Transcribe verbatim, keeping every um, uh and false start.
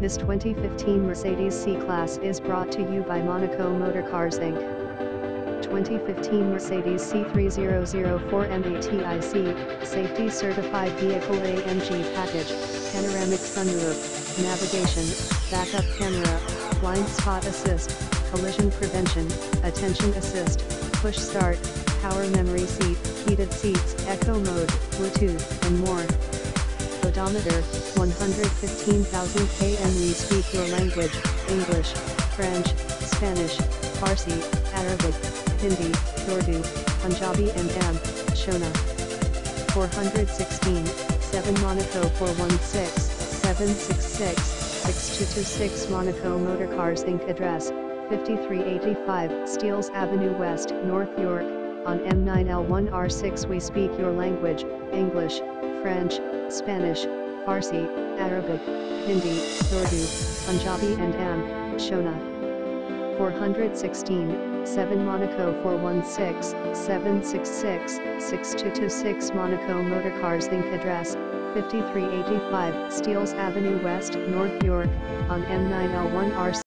This twenty fifteen Mercedes C-Class is brought to you by Monaco Motorcars Incorporated twenty fifteen Mercedes C three zero zero four M A T I C, Safety Certified Vehicle A M G Package, Panoramic Sunroof, Navigation, Backup Camera, Blind Spot Assist, Collision Prevention, Attention Assist, Push Start, Power Memory Seat, Heated Seats, Echo Mode, Bluetooth, and more. Odometer, one hundred fifteen thousand kilometers. We speak your language, English, French, Spanish, Farsi, Arabic, Hindi, Urdu, Punjabi and Am, Shona. four one six, seven Monaco four one six, seven six six, six two two six Monaco Motorcars Incorporated. Address, fifty-three eighty-five Steeles Avenue West, North York, on M nine L one R six. We speak your language, English, French, Spanish, Farsi, Arabic, Hindi, Urdu, Punjabi and Am, Shona. four one six, seven Monaco four one six, seven six six, six two two six Monaco Motorcars Incorporated. Address, fifty-three eighty-five Steeles Avenue West, North York, on M nine L one R six.